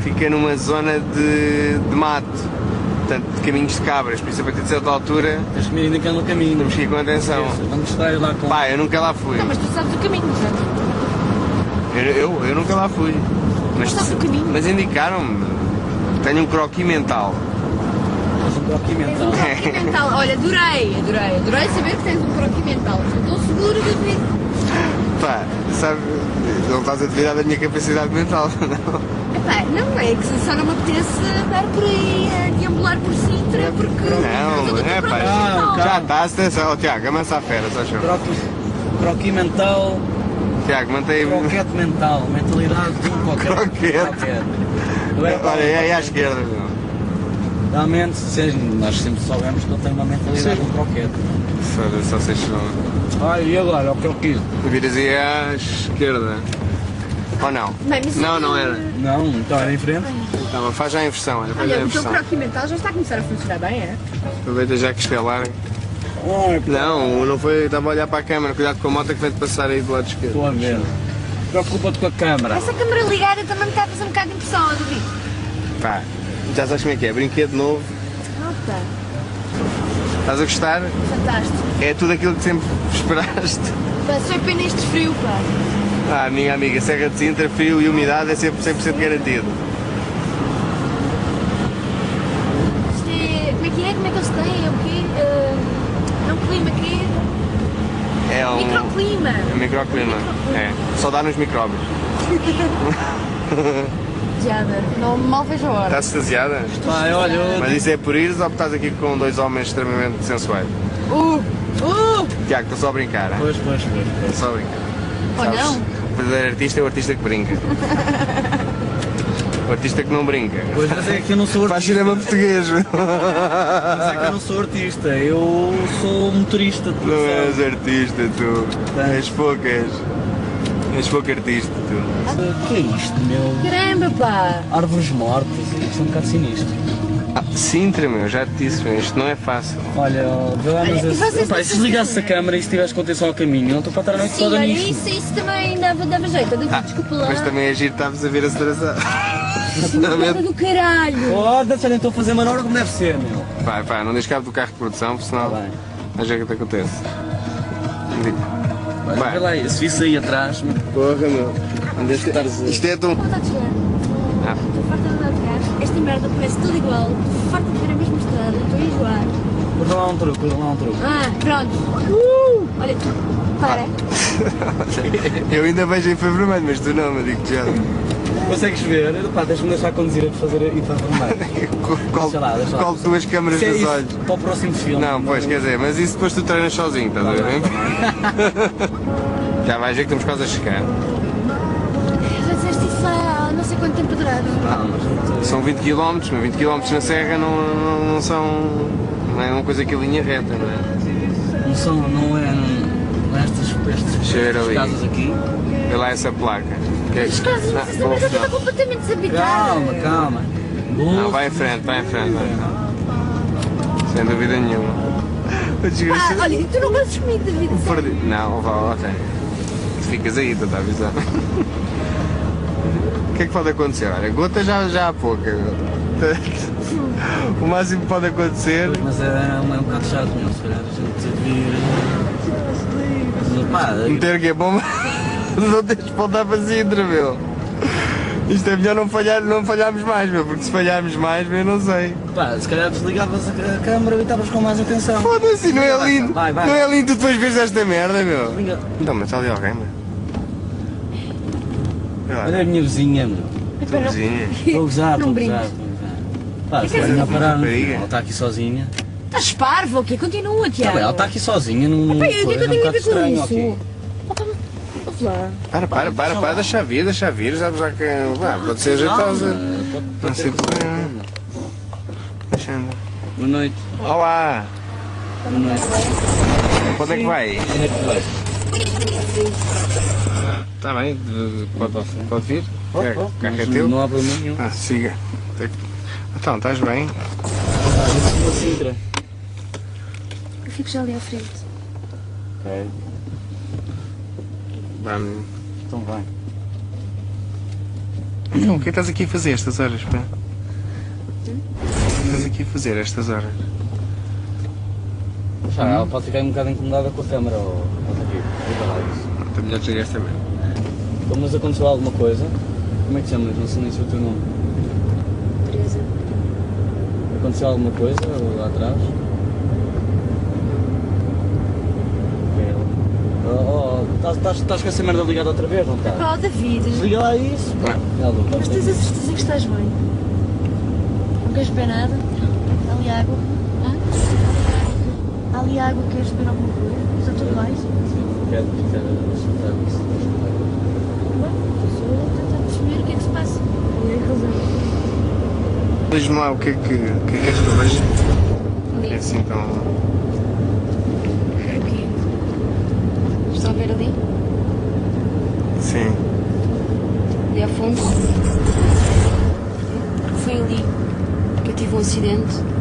fica numa zona de mato, portanto, de caminhos de cabras, por isso a partir de certa altura... Tens que me ir naquele caminho. Temos que ir com atenção. Vamos estar lá com... Pá, eu nunca lá fui. Não, mas tu sabes o caminho, já. Eu nunca lá fui. Mas sabes o caminho. Mas indicaram-me. Tenho um croquis mental. Tens um croquis mental. Olha, adorei saber que tens um croquis mental. Estou seguro de ver. Pá, sabe, não estás a duvidar da minha capacidade mental, não? Epá, não é que só não me apetece andar por aí a deambular por Sintra, porque... Não, é pá, já está, atenção, Tiago, amansa a fera, só chama. Croquis mental... Tiago, mantém... Croquete mental, mentalidade de um croquete. Olha, é à esquerda, não. Realmente, nós sempre soubemos que ele tem uma mentalidade de um croquete. Só sei se não... Olha, e agora? É o que eu quis. Viras aí à esquerda. Ou não? Não era. Não, então era em frente. Então, mas faz já a inversão. Olha, o teu croquis mental já está a começar a funcionar bem, é? Aproveita já que estelarem. Não foi... Estava a olhar para a câmara. Cuidado com a moto que vem de passar aí do lado esquerdo. Estou a ver. Preocupa-te com a câmara. Essa câmara ligada também me está a fazer um bocado de impressão, eu duvido. Pá. Já sabes como é que é? Brinquedo novo. Opa! Estás a gostar? Fantástico! É tudo aquilo que sempre esperaste. Mas foi pena este frio, pá! Ah, minha amiga, Serra de Sintra, frio e umidade é sempre 100% garantido. Isto é... como é que é? Como é que eles têm? É o quê? É um clima aqui? É um... microclima! É um microclima, é. Só dá nos micróbios. Não, mal vejo a hora. Estás extasiada? Pai, olha... Mas isso é por ires ou estás aqui com dois homens extremamente sensuais? Tiago, estou só a brincar, hein? Pois. Estou só a brincar. Olha, não? O verdadeiro artista é o artista que brinca. O artista que não brinca. Pois, mas é que eu não sou artista. Faz cinema português. Mas é que eu não sou artista, eu sou motorista. Tu não és artista, tu. Tens. És pouco artista, tu. O que é isto, meu? Caramba, pá! Árvores mortas, isto é um bocado sinistro. Ah, Sintra, meu, já te disse, meu, isto não é fácil. Olha, vê lá, mas se desligasses a câmera e se tivesse com atenção ao caminho, não estou para estar a noite toda nisto. Sim, isso também dava jeito, desculpa lá. Mas também é giro, estavas a ver atrasado. Foda do caralho! Foda-se, olha, estou a fazer manobra como deve ser, meu. Pá, não deixes cabo do carro de produção, porque senão... Mas é que te acontece. Vai lá, se visse aí atrás, meu. Porra, meu. Isto é tão... Estou farta de andar de carro. Esta merda parece tudo igual. Estou farta de ver a mesma estrada. Estou a enjoar. Corta lá um truque, Ah, pronto. Olha, para. Eu ainda vejo em vermelho, mas tu não, meu, digo-te já. Consegues ver? Pá, deixa-me deixar conduzir a fazer e para vermelho. Colo duas câmaras nos olhos. Para o próximo filme. Não, pois, quer dizer, mas isso depois tu treinas sozinho, estás a ver? Já vais ver que estamos quase a chegar. Já disseste isso há não sei quanto tempo durado. São 20 km, mas 20 km na serra não são... Não é uma coisa que a linha reta, não é? Não são, não é... Estas casas aqui. Vê lá essa placa. As casas, mas esta mesa está completamente desabitada. Calma. Não, vai em frente. Sem dúvida nenhuma. Ah, olha, tu não gostas comigo, David? Não, vá, ok. Tu ficas aí, estou a avisar. O que é que pode acontecer? Olha, gota já há pouca. O máximo que pode acontecer. Mas é um bocado chato, não, se calhar. Meter que é bom, mas não tens de voltar para Sintra, meu. Isto é melhor não falharmos mais, meu, porque se falharmos mais, meu, não sei. Pá, se calhar desligavas a câmara e estavas com mais atenção. Foda-se, não é lindo, não é lindo tu depois veres esta merda, meu. Então, mas está ali alguém, meu. Olha a minha vizinha, meu. A tua vizinha? Estou a gozar. Pá, se calhar não pararam, ela está aqui sozinha. Estás parvo ou o quê? Continua, Tiago. Ela está aqui sozinha, não... Pai, o que é que eu tenho a ver com isso? Vamos lá. Para, deixa vir, já que... Pode ser jeitosa. Não sei problema. Deixa andar. Boa noite. Olá. Boa noite. Quando é que vai? Está bem, pode vir. O carro é teu. Não há problema nenhum. Ah, siga. Então, estás bem? Eu fico já ali à frente. Ok. Vamos. Então vai. Então, o que estás aqui a fazer estas horas, pá? O que estás aqui a fazer estas horas? Já, ela pode ficar um bocado incomodada com a câmera ou aqui. Está melhor desligar esta merda. Como nos aconteceu alguma coisa, como é que te chamas? Não sei nem se o teu nome. Teresa. Aconteceu alguma coisa lá atrás? Estás com essa merda ligada outra vez, não está? Pá, David! Desliga lá isso! Mas tens a certeza que estás bem? Não queres beber nada? Há ali água? Há ali água, queres beber alguma coisa? Está tudo bem? Sim, quero ficar a escutar isso. Bem, estou a tentar perceber o que é que se passa. E é razão. Diz-me lá o que é que queres que eu veja? É assim então. Estão a ver ali? Sim. Ali ao fundo? Foi ali que eu tive um acidente.